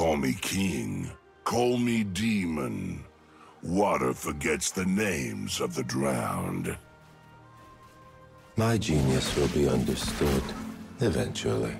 Call me king, call me demon. Water forgets the names of the drowned. My genius will be understood eventually.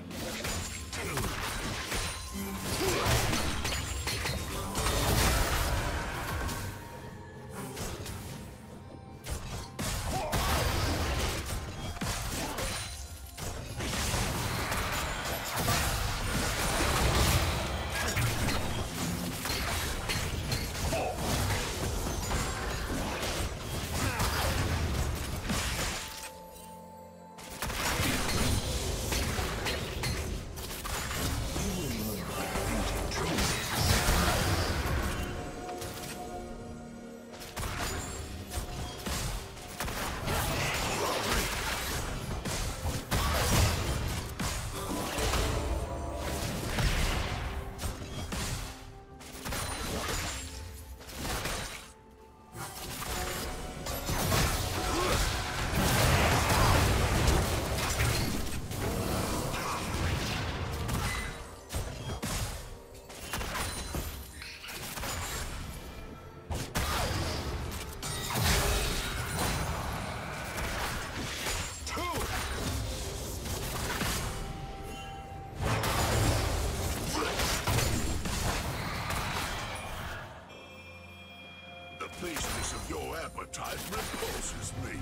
Repulses me.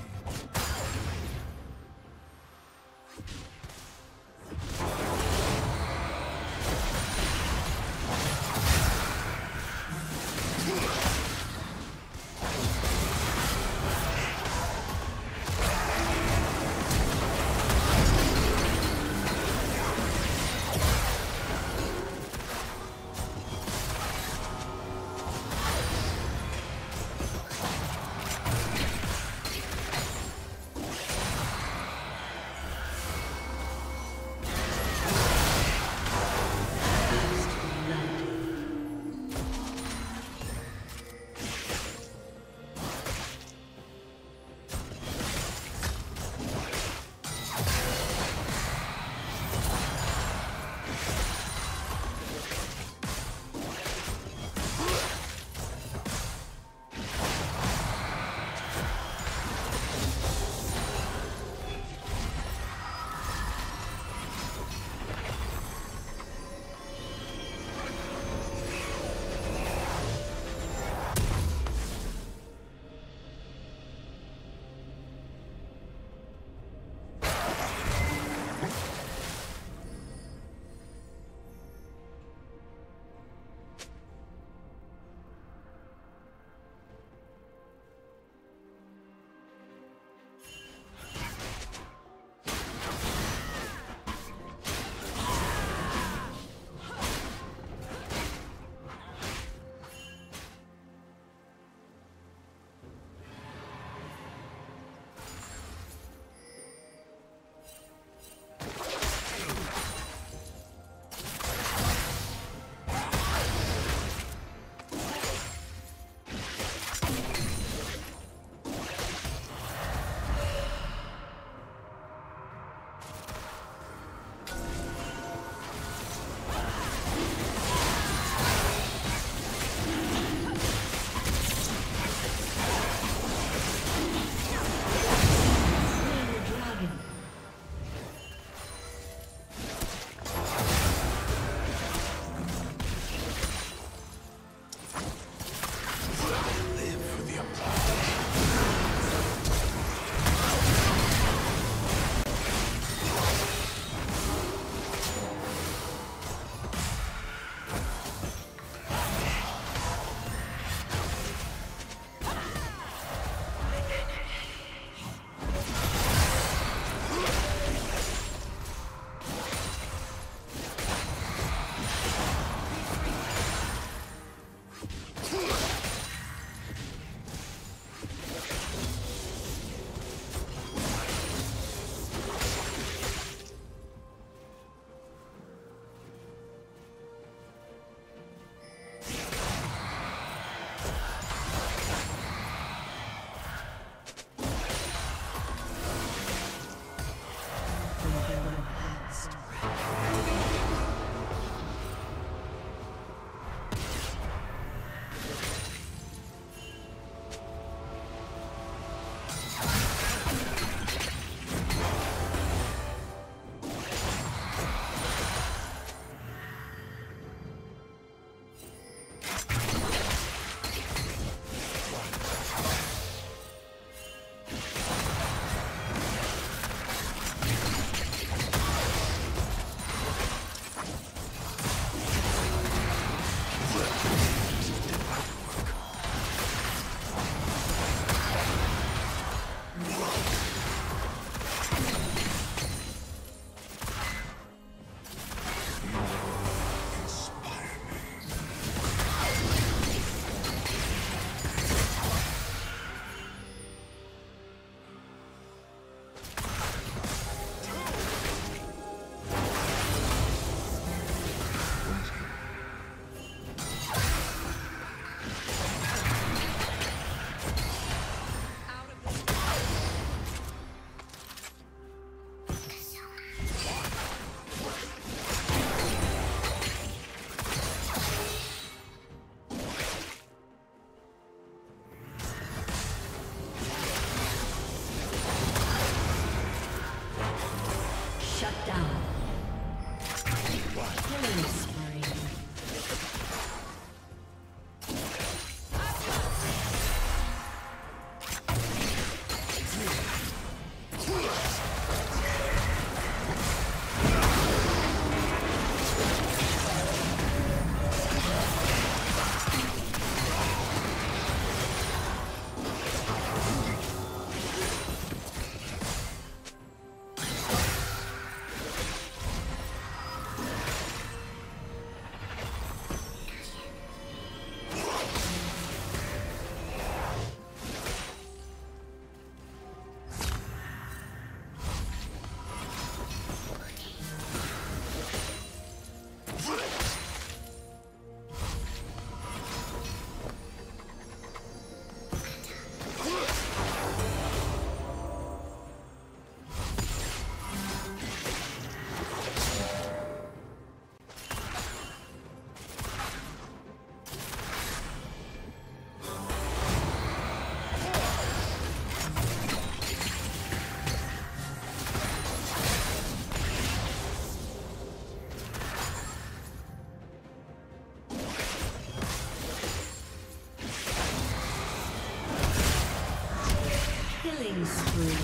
killing spree.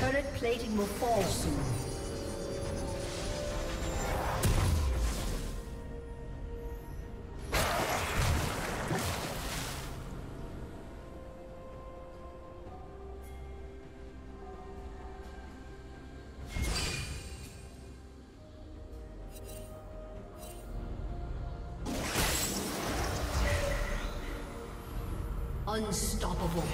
Turret plating will fall soon. Unstoppable.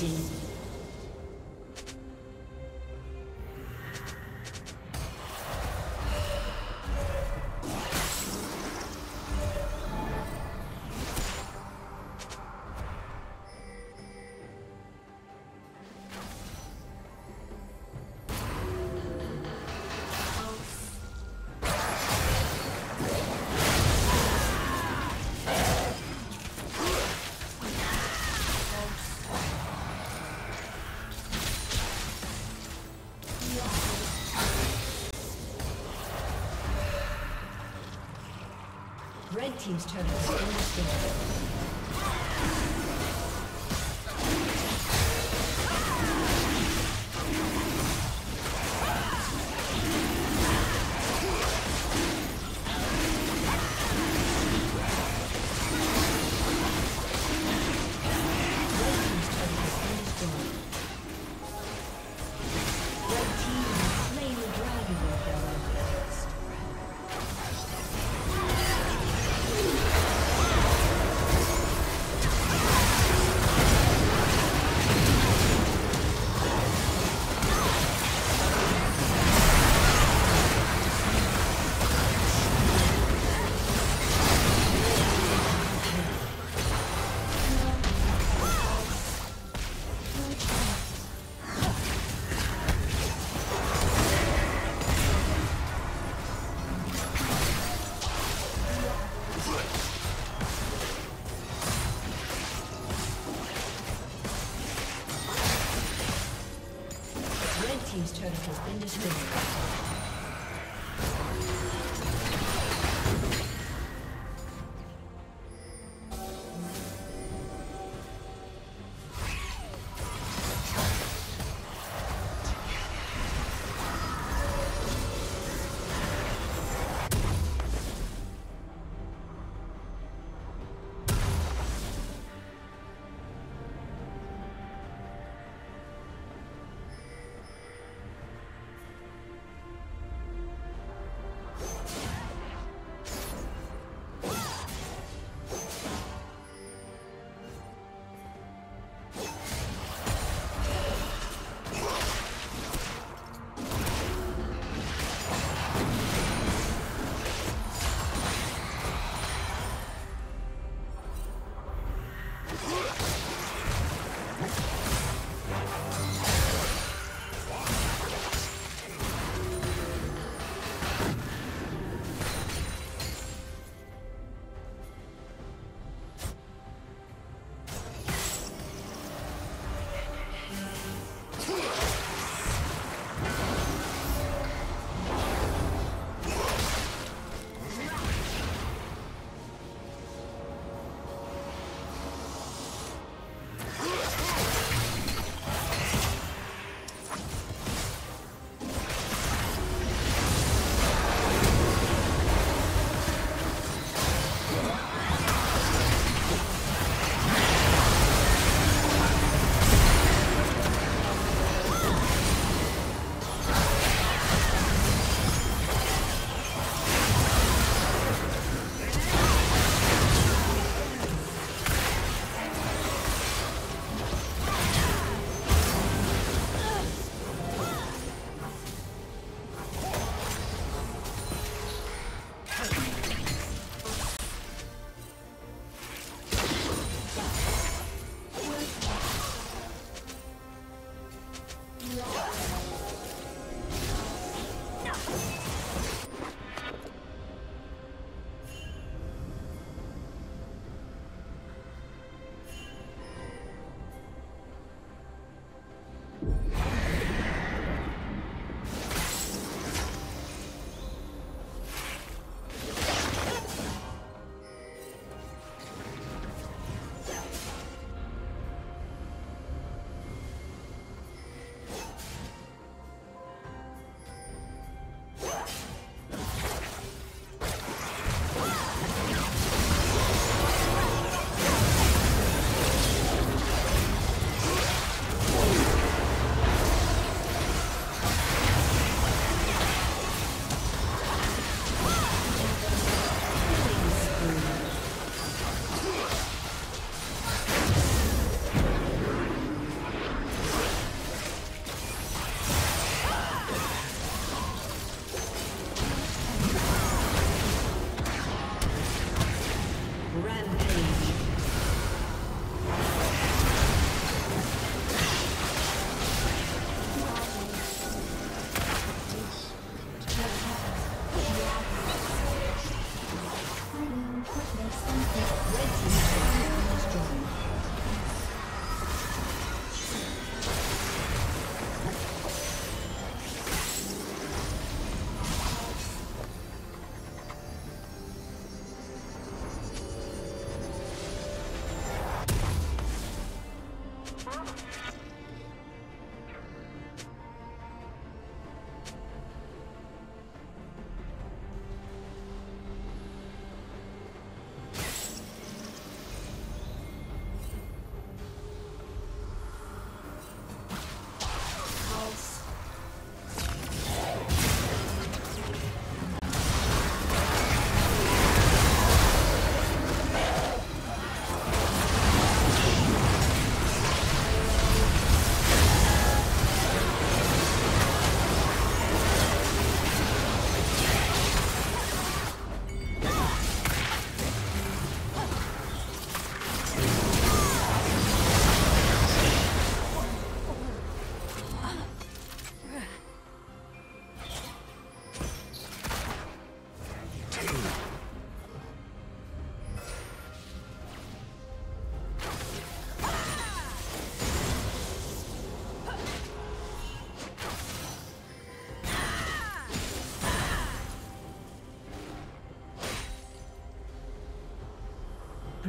Dominating. Red team's turret is in the state. Team's turret has been destroyed.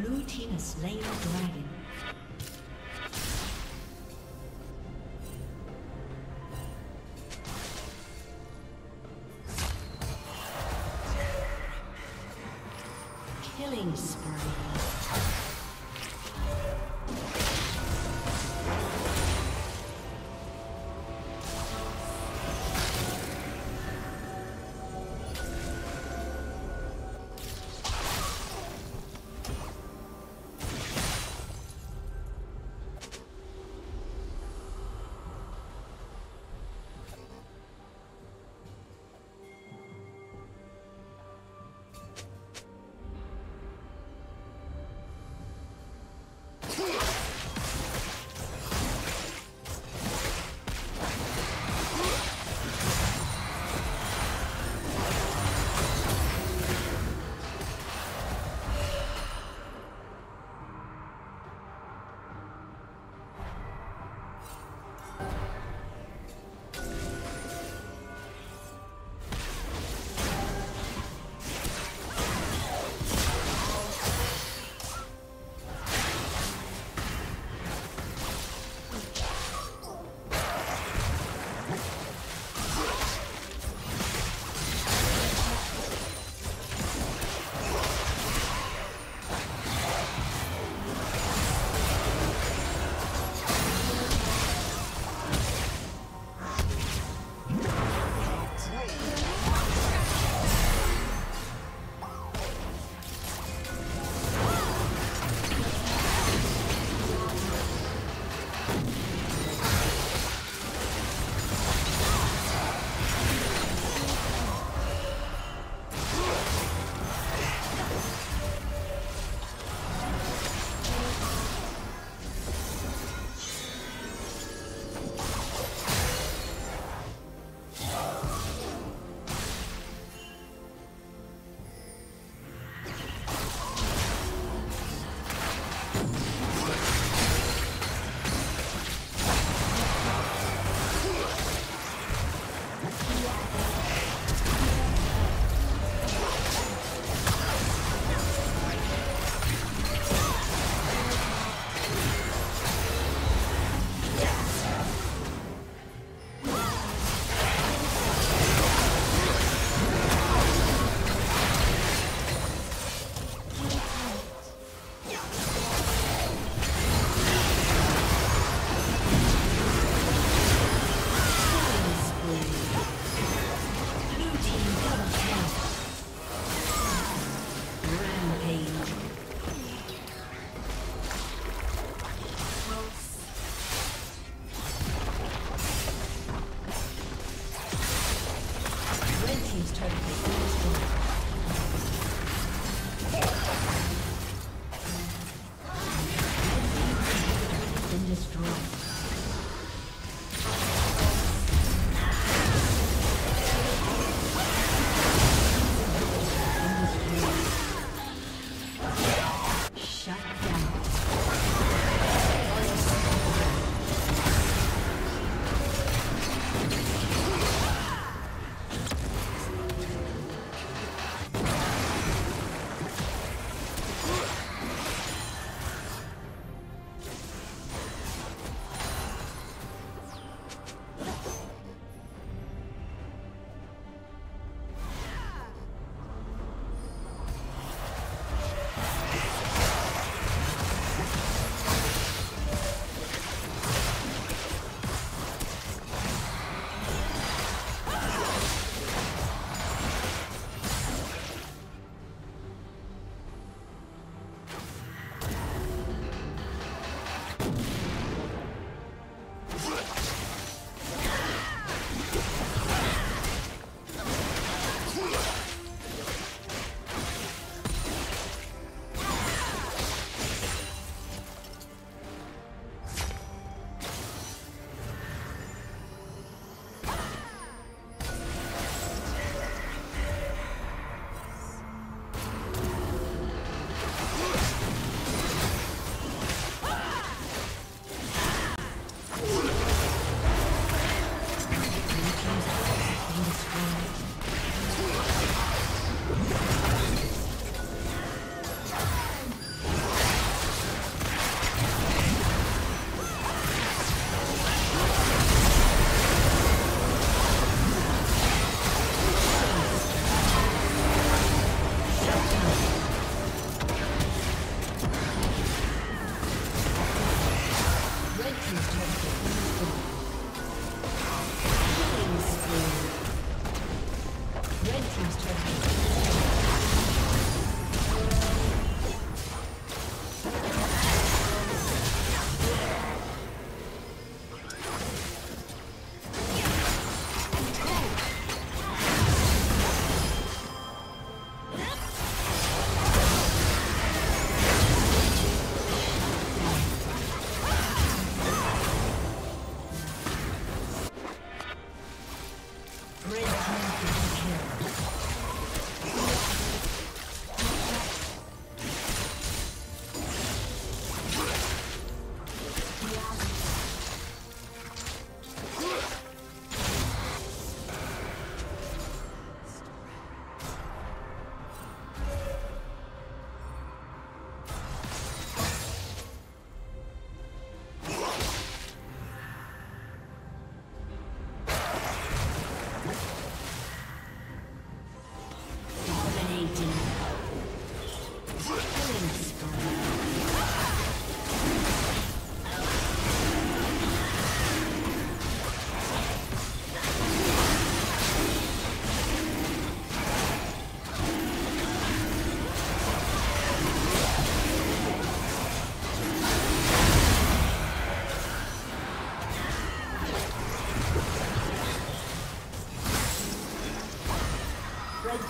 Blue team has slain the dragon. Killing spree.